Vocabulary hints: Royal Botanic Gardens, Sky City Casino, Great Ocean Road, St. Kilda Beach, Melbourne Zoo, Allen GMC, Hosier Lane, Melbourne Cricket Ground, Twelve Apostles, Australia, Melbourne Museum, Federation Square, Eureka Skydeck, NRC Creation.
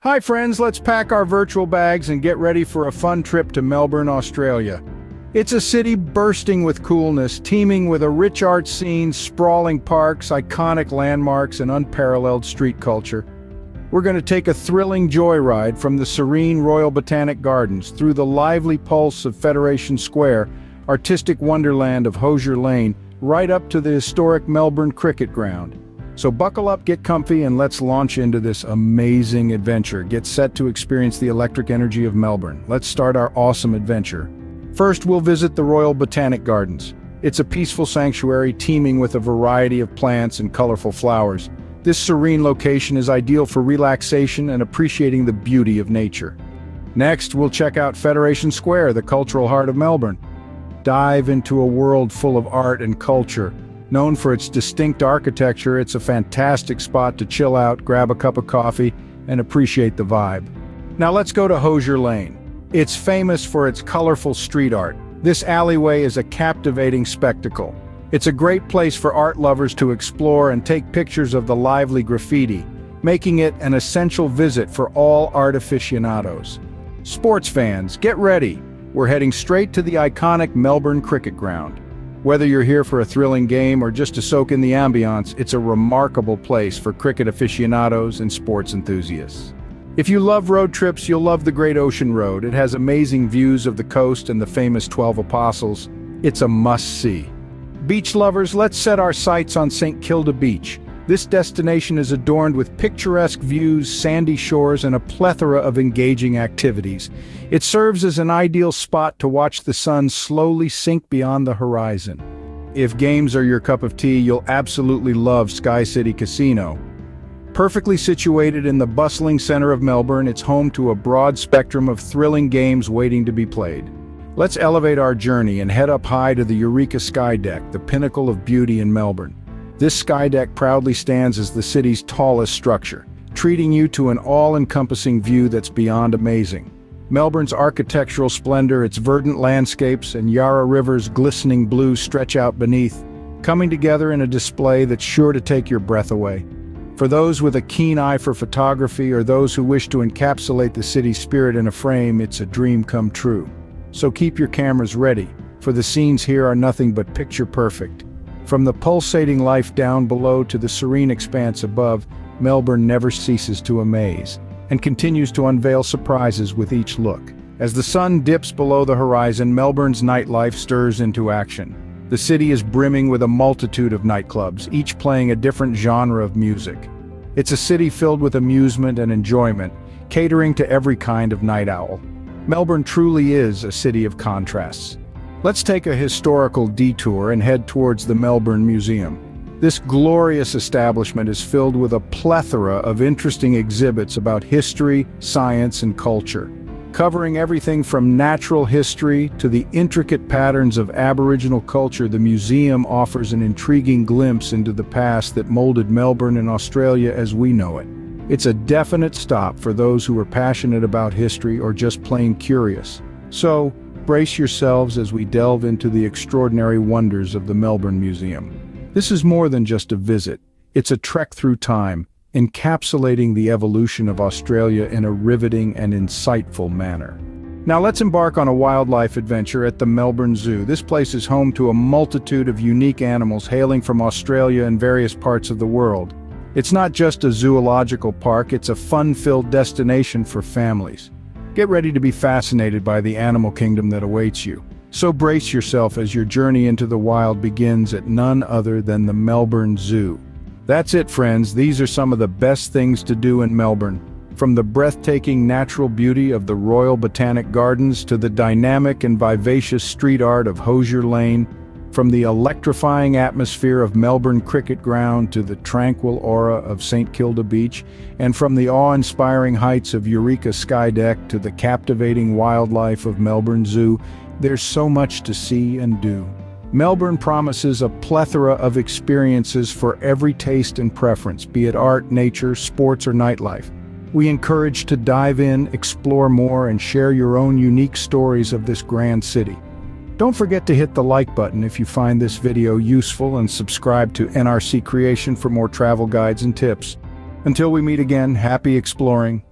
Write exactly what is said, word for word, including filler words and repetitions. Hi friends, let's pack our virtual bags and get ready for a fun trip to Melbourne, Australia. It's a city bursting with coolness, teeming with a rich art scene, sprawling parks, iconic landmarks, and unparalleled street culture. We're going to take a thrilling joyride from the serene Royal Botanic Gardens through the lively pulse of Federation Square, artistic wonderland of Hosier Lane, right up to the historic Melbourne Cricket Ground. So buckle up, get comfy, and let's launch into this amazing adventure. Get set to experience the electric energy of Melbourne. Let's start our awesome adventure. First, we'll visit the Royal Botanic Gardens. It's a peaceful sanctuary teeming with a variety of plants and colorful flowers. This serene location is ideal for relaxation and appreciating the beauty of nature. Next, we'll check out Federation Square, the cultural heart of Melbourne. Dive into a world full of art and culture. Known for its distinct architecture, it's a fantastic spot to chill out, grab a cup of coffee, and appreciate the vibe. Now let's go to Hosier Lane. It's famous for its colorful street art. This alleyway is a captivating spectacle. It's a great place for art lovers to explore and take pictures of the lively graffiti, making it an essential visit for all art aficionados. Sports fans, get ready. We're heading straight to the iconic Melbourne Cricket Ground. Whether you're here for a thrilling game or just to soak in the ambiance, it's a remarkable place for cricket aficionados and sports enthusiasts. If you love road trips, you'll love the Great Ocean Road. It has amazing views of the coast and the famous Twelve Apostles. It's a must-see. Beach lovers, let's set our sights on Saint Kilda Beach. This destination is adorned with picturesque views, sandy shores, and a plethora of engaging activities. It serves as an ideal spot to watch the sun slowly sink beyond the horizon. If games are your cup of tea, you'll absolutely love Sky City Casino. Perfectly situated in the bustling center of Melbourne, it's home to a broad spectrum of thrilling games waiting to be played. Let's elevate our journey and head up high to the Eureka Skydeck, the pinnacle of beauty in Melbourne. This skydeck proudly stands as the city's tallest structure, treating you to an all-encompassing view that's beyond amazing. Melbourne's architectural splendor, its verdant landscapes, and Yarra River's glistening blue stretch out beneath, coming together in a display that's sure to take your breath away. For those with a keen eye for photography or those who wish to encapsulate the city's spirit in a frame, it's a dream come true. So keep your cameras ready, for the scenes here are nothing but picture perfect. From the pulsating life down below to the serene expanse above, Melbourne never ceases to amaze, and continues to unveil surprises with each look. As the sun dips below the horizon, Melbourne's nightlife stirs into action. The city is brimming with a multitude of nightclubs, each playing a different genre of music. It's a city filled with amusement and enjoyment, catering to every kind of night owl. Melbourne truly is a city of contrasts. Let's take a historical detour and head towards the Melbourne Museum. This glorious establishment is filled with a plethora of interesting exhibits about history, science, and culture, covering everything from natural history to the intricate patterns of Aboriginal culture. The museum offers an intriguing glimpse into the past that molded Melbourne and Australia as we know it. It's a definite stop for those who are passionate about history or just plain curious. So, brace yourselves as we delve into the extraordinary wonders of the Melbourne Museum. This is more than just a visit. It's a trek through time, encapsulating the evolution of Australia in a riveting and insightful manner. Now let's embark on a wildlife adventure at the Melbourne Zoo. This place is home to a multitude of unique animals hailing from Australia and various parts of the world. It's not just a zoological park, it's a fun-filled destination for families. Get ready to be fascinated by the animal kingdom that awaits you. So brace yourself as your journey into the wild begins at none other than the Melbourne Zoo. That's it, friends. These are some of the best things to do in Melbourne. From the breathtaking natural beauty of the Royal Botanic Gardens to the dynamic and vivacious street art of Hosier Lane, from the electrifying atmosphere of Melbourne Cricket Ground to the tranquil aura of Saint Kilda Beach, and from the awe-inspiring heights of Eureka Skydeck to the captivating wildlife of Melbourne Zoo, there's so much to see and do. Melbourne promises a plethora of experiences for every taste and preference, be it art, nature, sports, or nightlife. We encourage to dive in, explore more, and share your own unique stories of this grand city. Don't forget to hit the like button if you find this video useful and subscribe to N R C Creation for more travel guides and tips. Until we meet again, happy exploring.